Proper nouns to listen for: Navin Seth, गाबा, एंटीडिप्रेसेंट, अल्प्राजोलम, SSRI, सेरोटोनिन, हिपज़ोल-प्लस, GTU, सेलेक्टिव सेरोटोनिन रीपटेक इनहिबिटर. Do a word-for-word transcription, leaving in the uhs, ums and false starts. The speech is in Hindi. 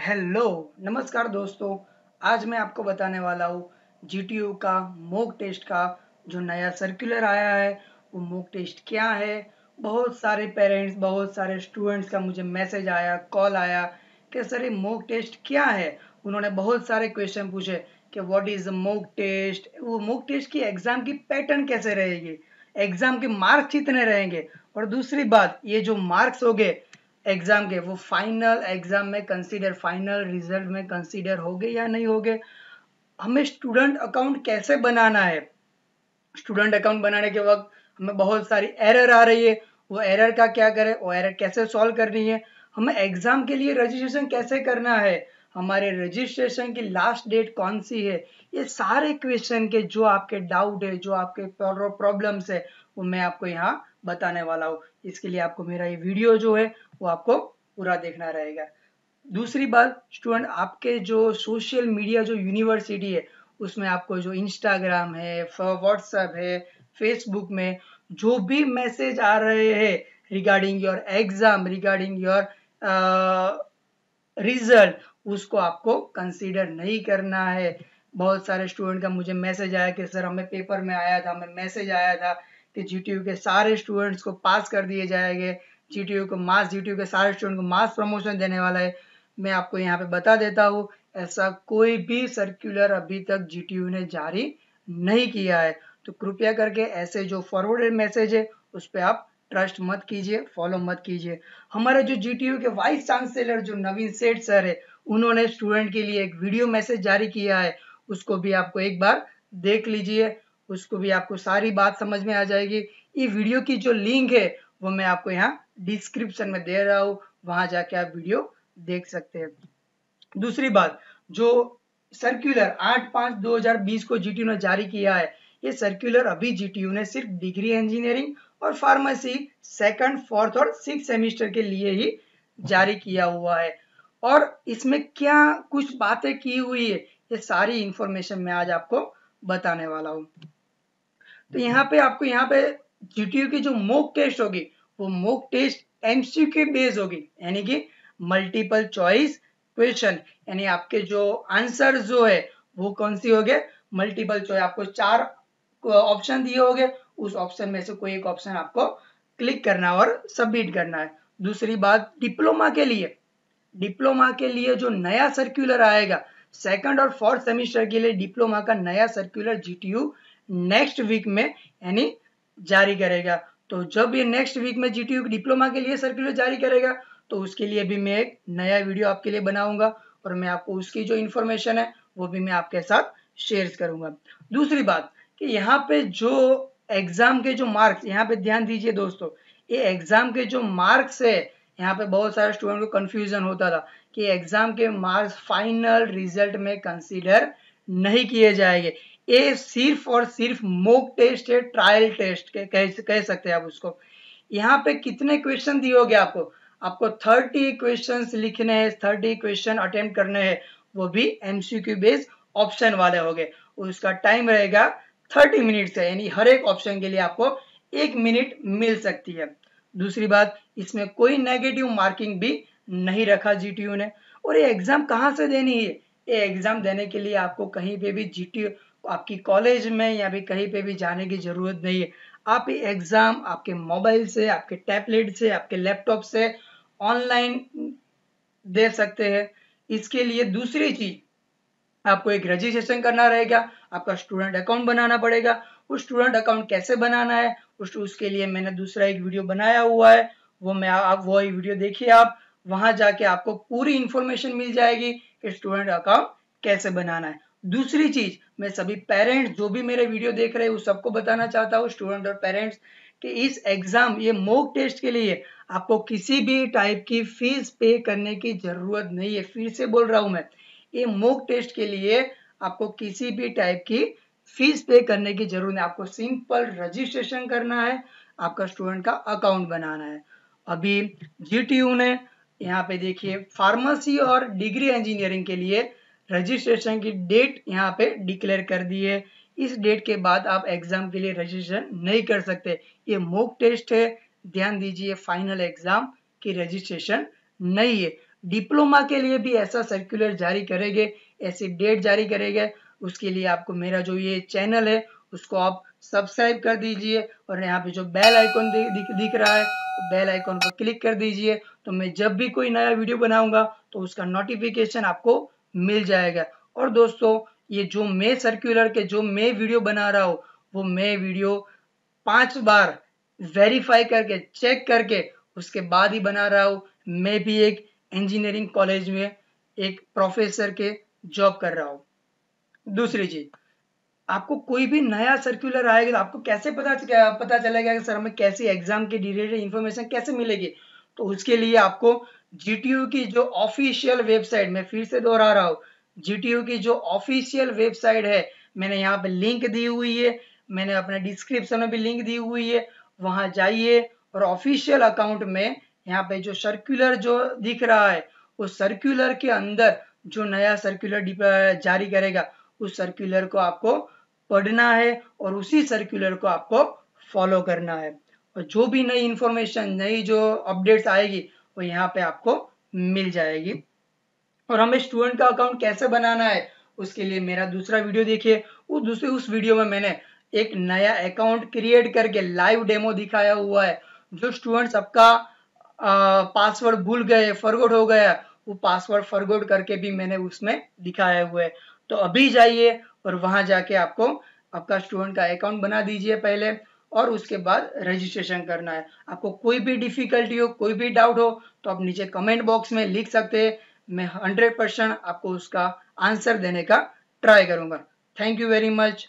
हेलो नमस्कार दोस्तों, आज मैं आपको बताने वाला हूँ जी टी यू का मॉक टेस्ट का जो नया सर्कुलर आया है वो मॉक टेस्ट क्या है। बहुत सारे पेरेंट्स, बहुत सारे स्टूडेंट्स का मुझे मैसेज आया, कॉल आया कि सर ये मॉक टेस्ट क्या है। उन्होंने बहुत सारे क्वेश्चन पूछे कि what is a mock test, वो मॉक टेस्ट की एग्ज़ाम की पैटर्न कैसे रहेगी, एग्ज़ाम के मार्क्स कितने रहेंगे, और दूसरी बात ये जो मार्क्स हो गए एग्ज़ाम के वो फाइनल एग्ज़ाम में कंसीडर, फाइनल रिजल्ट में कंसीडर हो गए या नहीं हो गए। हमें स्टूडेंट अकाउंट कैसे बनाना है, स्टूडेंट अकाउंट बनाने के वक्त हमें बहुत सारी एरर आ रही है, वो एरर का क्या करें, वो एरर कैसे सॉल्व करनी है, हमें एग्ज़ाम के लिए रजिस्ट्रेशन कैसे करना है, हमारे रजिस्ट्रेशन की लास्ट डेट कौन सी है, ये सारे क्वेश्चन के जो आपके डाउट है, जो आपके प्रॉब्लम्स है, वो मैं आपको यहाँ बताने वाला हूँ। इसके लिए आपको मेरा ये वीडियो जो है वो आपको पूरा देखना रहेगा। दूसरी बात, स्टूडेंट आपके जो सोशल मीडिया जो यूनिवर्सिटी है उसमें आपको जो इंस्टाग्राम है, व्हाट्सएप है, फेसबुक में जो भी मैसेज आ रहे हैं regarding your exam, regarding your result, उसको आपको कंसीडर नहीं करना है। बहुत सारे स्टूडेंट का मुझे मैसेज आया कि सर हमें पेपर में आया था, हमें मैसेज आया था कि जी टी यू के सारे स्टूडेंट्स को पास कर दिए जाएंगे, जी टी यू को मास जी टी यू के सारे स्टूडेंट को मास प्रमोशन देने वाला है। मैं आपको यहाँ पे बता देता हूँ, ऐसा कोई भी सर्कुलर अभी तक जी टी यू ने जारी नहीं किया है, तो कृपया करके ऐसे जो फॉरवर्डेड मैसेज है उस पर आप ट्रस्ट मत कीजिए, फॉलो मत कीजिए। हमारे जो जी टी यू के वाइस चांसलर जो नवीन सेठ सर है, उन्होंने स्टूडेंट के लिए एक वीडियो मैसेज जारी किया है, उसको भी आपको एक बार देख लीजिए, उसको भी आपको सारी बात समझ में आ जाएगी। ये वीडियो की जो लिंक है वो मैं आपको यहाँ डिस्क्रिप्शन में दे रहा हूँ, वहाँ जाके आप वीडियो देख सकते हैं। दूसरी बात, जो सर्क्यूलर आठ पाँच दो हजार बीस को जी टी यू ने जारी किया है, ये सर्क्यूलर अभी जी टी यू ने सिर्फ डिग्री इंजीनियरिंग और फार्मेसी सेकंड, फोर्थ और सिक्स सेमेस्टर के लिए ही जारी किया हुआ है, और इसमें क्या कुछ बातें की हुई है ये सारी इंफॉर्मेशन मैं आज आपको बताने वाला हूँ। तो यहाँ पे आपको यहाँ पे जी टी यू की जो मॉक टेस्ट होगी वो mock test M C Q base होगी, यानी कि मल्टीपल चॉइस क्वेश्चन, यानी आपके जो आंसर जो है वो कौन सी हो गए मल्टीपल चॉइस। आपको चार ऑप्शन दिए होंगे, उस ऑप्शन में से कोई एक ऑप्शन आपको क्लिक करना और सबमिट करना है। दूसरी बात, डिप्लोमा के लिए, डिप्लोमा के लिए जो नया सर्कुलर आएगा सेकंड और फोर्थ सेमेस्टर के लिए, डिप्लोमा का नया circular G T U next week में यानी जारी करेगा। तो जब ये नेक्स्ट वीक में जी टी यू डिप्लोमा के लिए सर्कुलर जारी करेगा तो उसके लिए भी मैं एक नया वीडियो आपके लिए बनाऊंगा, और मैं आपको उसकी जो इन्फॉर्मेशन है वो भी मैं आपके साथ शेयर करूंगा। दूसरी बात कि यहाँ पे जो एग्जाम के जो मार्क्स, यहाँ पे ध्यान दीजिए दोस्तों, ये एग्जाम के जो मार्क्स है, यहाँ पे बहुत सारे स्टूडेंट को कंफ्यूजन होता था कि एग्जाम के मार्क्स फाइनल रिजल्ट में कंसीडर नहीं किए जाएंगे। ये सिर्फ और सिर्फ मॉक टेस्ट है, ट्रायल टेस्ट कह कह सकते हैं आप उसको। यहाँ पे कितने क्वेश्चन दिए होंगे आपको, आपको थर्टी क्वेश्चन लिखने हैं, थर्टी क्वेश्चन अटेम्प्ट करने हैं, वो भी M C Q based option वाले हो गए। उसका टाइम रहेगा थर्टी मिनट्स है, यानी हर एक ऑप्शन के लिए आपको एक मिनट मिल सकती है। दूसरी बात, इसमें कोई नेगेटिव मार्किंग भी नहीं रखा जी टी यू ने। और ये एग्ज़ाम कहाँ से देनी है, ये एग्ज़ाम देने के लिए आपको कहीं पे भी जी टी यू आपकी कॉलेज में या भी कहीं पे भी जाने की ज़रूरत नहीं है। आप ये एग्ज़ाम आपके मोबाइल से, आपके टैबलेट से, आपके लैपटॉप से ऑनलाइन दे सकते हैं। इसके लिए दूसरी चीज़, आपको एक रजिस्ट्रेशन करना रहेगा, आपका स्टूडेंट अकाउंट बनाना पड़ेगा। उस स्टूडेंट अकाउंट कैसे बनाना है उस उसके लिए मैंने दूसरा एक वीडियो बनाया हुआ है, वो मैं आप वो ही वीडियो देखिए, आप वहां जाके आपको पूरी इन्फॉर्मेशन मिल जाएगी कि स्टूडेंट अकाउंट कैसे बनाना है। दूसरी चीज, मैं सभी पेरेंट्स जो भी मेरे वीडियो देख रहे हैं उस सबको बताना चाहता हूँ, स्टूडेंट और पेरेंट्स, कि इस एग्ज़ाम ये मॉक टेस्ट के लिए आपको किसी भी टाइप की फीस पे करने की जरूरत नहीं है। फिर से बोल रहा हूँ मैं, ये मॉक टेस्ट के लिए आपको किसी भी टाइप की फीस पे करने की जरूरत नहीं, आपको सिंपल रजिस्ट्रेशन करना है, आपका स्टूडेंट का अकाउंट बनाना है। अभी जी टी यू ने यहाँ पे देखिए फार्मेसी और डिग्री इंजीनियरिंग के लिए रजिस्ट्रेशन की डेट यहाँ पे डिक्लेयर कर दी है। इस डेट के बाद आप एग्जाम के लिए रजिस्ट्रेशन नहीं कर सकते, ये मॉक टेस्ट है, ध्यान दीजिए, फाइनल एग्जाम की रजिस्ट्रेशन नहीं है। डिप्लोमा के लिए भी ऐसा सर्कुलर जारी करेंगे, ऐसी डेट जारी करेंगे। उसके लिए आपको मेरा जो ये चैनल है उसको आप सब्सक्राइब कर दीजिए और यहाँ पे जो बेल आइकॉन दिख रहा है बेल आइकॉन को क्लिक कर दीजिए, तो मैं जब भी कोई नया वीडियो बनाऊंगा तो उसका नोटिफिकेशन आपको मिल जाएगा। और दोस्तों ये जो मैं सर्कुलर के जो मैं वीडियो बना रहा हूँ वो मैं वीडियो पांच बार वेरीफाई करके चेक करके उसके बाद ही बना रहा हूँ। मैं भी एक इंजीनियरिंग कॉलेज में एक प्रोफेसर के जॉब कर रहा हूँ। दूसरी चीज, आपको कोई भी नया सर्कुलर आएगा तो आपको कैसे पता पता चलेगा कि सर हमें कैसे एग्जाम के रिलेटेड इंफॉर्मेशन कैसे मिलेगी, तो उसके लिए आपको जीटीयू की जो ऑफिशियल वेबसाइट, मैं फिर से दोहरा रहा हूँ, जीटीयू की जो ऑफिशियल वेबसाइट है, मैंने यहाँ पे लिंक दी हुई है, मैंने अपने डिस्क्रिप्शन में भी लिंक दी हुई है, वहाँ जाइए और ऑफिशियल अकाउंट में यहाँ पे जो सर्कुलर जो दिख रहा है उस सर्कुलर के अंदर जो नया सर्कुलर जारी करेगा उस सर्कुलर को आपको पढ़ना है और उसी सर्कुलर को आपको फॉलो करना है। और जो भी नई इंफॉर्मेशन, नई जो अपडेट्स आएगी वो यहाँ पे आपको मिल जाएगी। और हमें स्टूडेंट का अकाउंट कैसे बनाना है उसके लिए मेरा दूसरा वीडियो देखिए। उस दूसरे उस वीडियो में मैंने एक नया अकाउंट क्रिएट करके लाइव डेमो दिखाया हुआ है। जो स्टूडेंट्स आपका पासवर्ड भूल गए, फॉरगॉट हो गया, वो पासवर्ड फॉरगॉट करके भी मैंने उसमें दिखाया हुआ है। तो अभी जाइए और वहां जाके आपको आपका स्टूडेंट का अकाउंट बना दीजिए पहले, और उसके बाद रजिस्ट्रेशन करना है। आपको कोई भी डिफिकल्टी हो, कोई भी डाउट हो तो आप नीचे कमेंट बॉक्स में लिख सकते हैं, मैं हंड्रेड परसेंट आपको उसका आंसर देने का ट्राई करूंगा। Thank you very much.